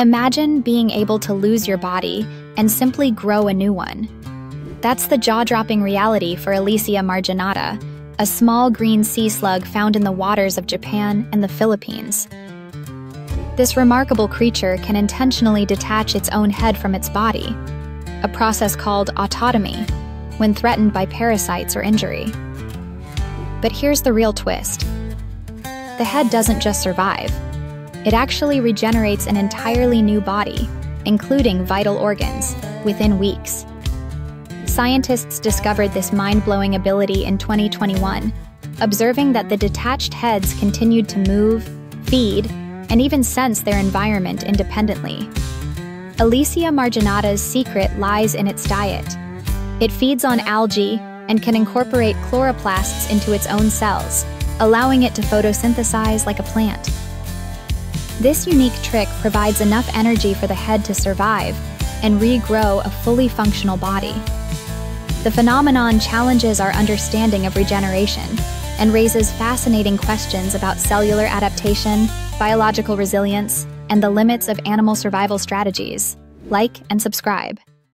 Imagine being able to lose your body and simply grow a new one. That's the jaw-dropping reality for Elysia marginata, a small green sea slug found in the waters of Japan and the Philippines. This remarkable creature can intentionally detach its own head from its body, a process called autotomy, when threatened by parasites or injury. But here's the real twist. The head doesn't just survive. It actually regenerates an entirely new body, including vital organs, within weeks. Scientists discovered this mind-blowing ability in 2021, observing that the detached heads continued to move, feed, and even sense their environment independently. Elysia marginata's secret lies in its diet. It feeds on algae and can incorporate chloroplasts into its own cells, allowing it to photosynthesize like a plant. This unique trick provides enough energy for the head to survive and regrow a fully functional body. The phenomenon challenges our understanding of regeneration and raises fascinating questions about cellular adaptation, biological resilience, and the limits of animal survival strategies. Like and subscribe.